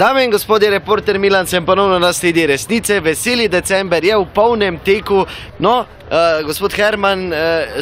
Dame in gospodje, reporter Milan sem ponovno na Sledi resnice. Veseli december je v polnem teku. No, gospod Herman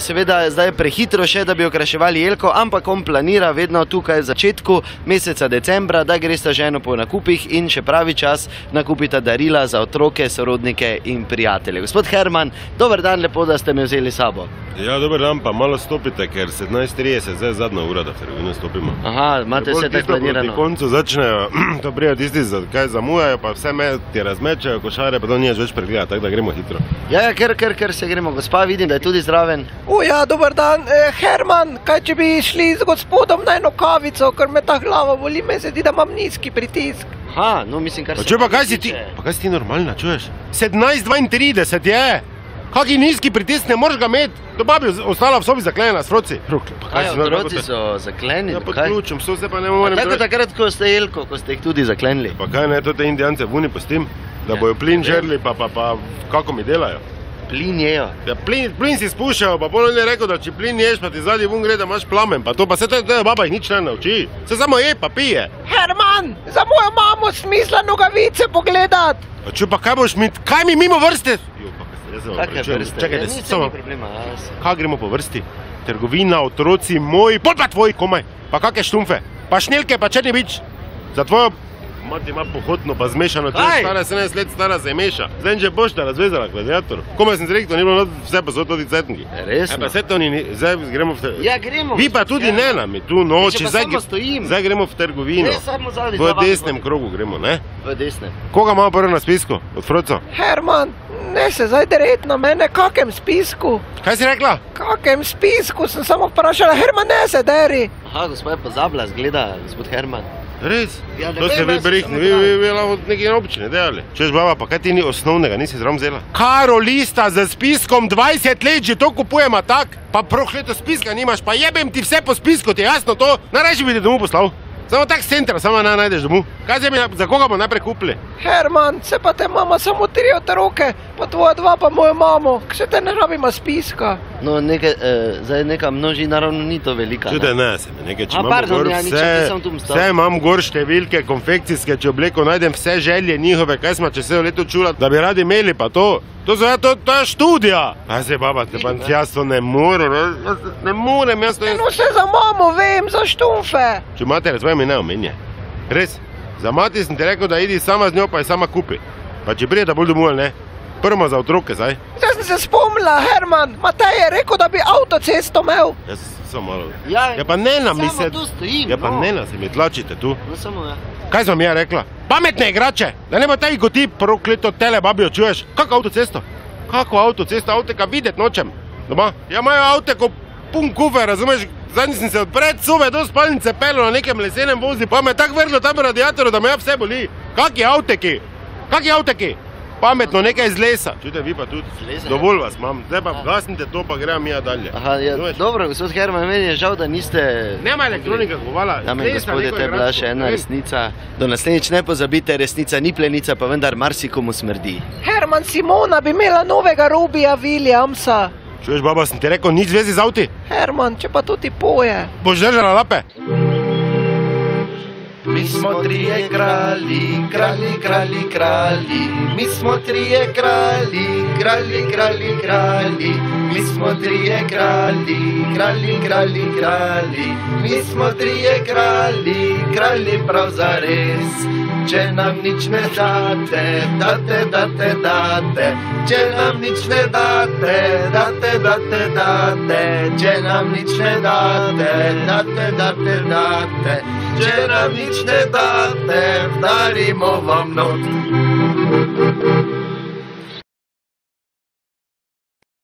seveda zdaj je prehitro še, da bi okraševali Jelko, ampak on planira vedno tukaj v začetku meseca decembra, da gresta ženo po nakupih in še pravi čas nakupita darila za otroke, sorodnike in prijatelje. Gospod Herman, dober dan, lepo, da ste me vzeli sabo. Ja, dober dan, pa malo stopite, ker 17:30, zdaj je zadnja ura, da trgovine stopimo. Aha, imate vse tako planirano. Proti koncu začnejo, to prijo tisti, kaj zamujajo, pa vse ti razmečajo košare, pa to nimaš več pregleda, tako da gremo hitro. Ja, ker se gremo. Gospa, vidim, da je tudi zraven. Uja, dober dan, Herman, kaj če bi šli z gospodom na eno kavico, ker me ta glava boli, me se zdi, da imam nizki pritisk. Aha, no mislim, kar se... Pa če pa kaj si ti... Pa kaj si ti normalna, čuješ? 17:32 je! Kaki nizki pritisk, ne moreš ga imeti. Do babi ostala v sobi zaklenjena s froci. Kaj, otroci so zaklenjeni? Ja, pod ključem so, vse pa ne morem... Tako takrat, ko ste Jelko, ko ste jih tudi zaklenili. Pa kaj ne, to te indijance vuni postim, da bojo plin žerli, pa kako mi delajo. Plin jejo. Ja, plin si spuščajo, pa potem je rekel, da če plin ješ, pa ti zadnji vun gre, da imaš plamen, pa to, pa se tudi baba jih nič ne nauči. Se samo je, pa pije. Herman, za mojo mamo smisla nogavice pogledat. Pa če pa kaj boš mi, kaj mi mimo vrste? Čakajte, samo, kaj gremo po vrsti? Trgovina, otroci, moji, pol pa tvoji komaj, pa kakve štumfe, pa šnelke, pa črni bič. Za tvojo mati ima pohodno, pa zmešano, tudi stara 17 let stara se meša. Zdaj že bošta razvezala gladiator. Komaj sem zrekl, to ni bilo vse pa so tudi cetniki. Resno? E pa se to ni, zdaj gremo v... Ja, gremo. Vi pa tudi ne nami, tu noči, zdaj gremo v trgovino. V desnem krogu gremo, ne? V desnem. Koga imamo prvo na spisku? Od Froco? Herman, ne se zdaj deret na mene, kakem spisku? Kaj si rekla? Kakem spisku, sem samo vprašala, Herman ne se deri. Aha, gospod je pozabila, zgleda, gospod Herman. Res? To ste vi brihni, vi lahko nekaj občine delali. Češ, baba, pa kaj ti ni osnovnega, nisi zraven vzela? Karo lista z spiskom 20 let že to kupujemo tak, pa prokleto spiska nimaš, pa jebem ti vse po spisku, ti je jasno to? Najraje bi te domov poslal. Samo tak s centra, samo najdeš domov. Kaj zdaj mi, za koga bo najprej kupili? Herman, se pa te mama samo tri otroke, pa tvoja dva pa mojo mamo. Kaj se te ne rabima spiska? No, zdaj neka množina ravno ni to velika. Čude, ne, se me nekaj, če imamo gor vse, vse imam gor številke, konfekcijske, če obleko najdem vse želje njihove, kaj smo, če se v letu čula, da bi radi imeli, pa to, to je študija. Kaj se, baba, te pa jaz to ne morem, jaz to jaz... No, vse za mamo vem, za štumfe. Če mater, svoje mi ne omenje. Res, za mati sem ti rekel, da idi sama z njo, pa je sama kupi. Pa če prije, da bolj domov, ne? Prvo za otroke, zdaj? Zdaj sem se spomnila, Herman. Matej je rekel, da bi avtocesto imel. Jaz sem malo... Ja, pa ne nam mi se... Samo tu stojim, no. Ja, pa ne nam se mi tlačite tu. No, samo ja. Kaj sem ja rekla? Pametne igrače! Da nema tebi, ko ti prokleto tele babijo, čuješ? Kako avtocesto? Kako avtocesto? Avteka videti nočem. Doma? Ja, imajo avteko pun kufe, razumeš? Zadnji sem se odpred sube do spalnice pelil na nekem lesenem vozi, pa me je tak vrlo tam radiatoru, da me ja vse boli. Kaki avteki? Kaki avteki? Pametno, nekaj iz lesa. Čujte, vi pa tudi. Dovolj vas imam. Zdaj pa gasnite to, pa gremo mi dalje. Aha, dobro, gospod Herman, meni je žal, da niste... Nema elektronika govala. Dame in gospodje, to je bila še ena resnica. Do naslednjič ne pozabite, resnica ni plenica, pa vendar marsikomu smrdi. Herman, Simona bi imela novega Robija Williamsa. Čuješ, baba, sem ti rekel, nič zvezi z avti? Herman, če pa tudi poje. Boš držala lape? Mi smo trije kralji, kralji, kralji, kralji. Mi smo trije kralji, kralji, kralji, kralji. Mi smo trije kralji, kralji, kralji, kralji. Mi smo trije kralji, kralji prav zares. Če nam nič ne date, date, date, date. Če nam nič ne date, date, date, date. Če nam nič ne date, date, date, date. Če nam nič ne date, darimo vam not.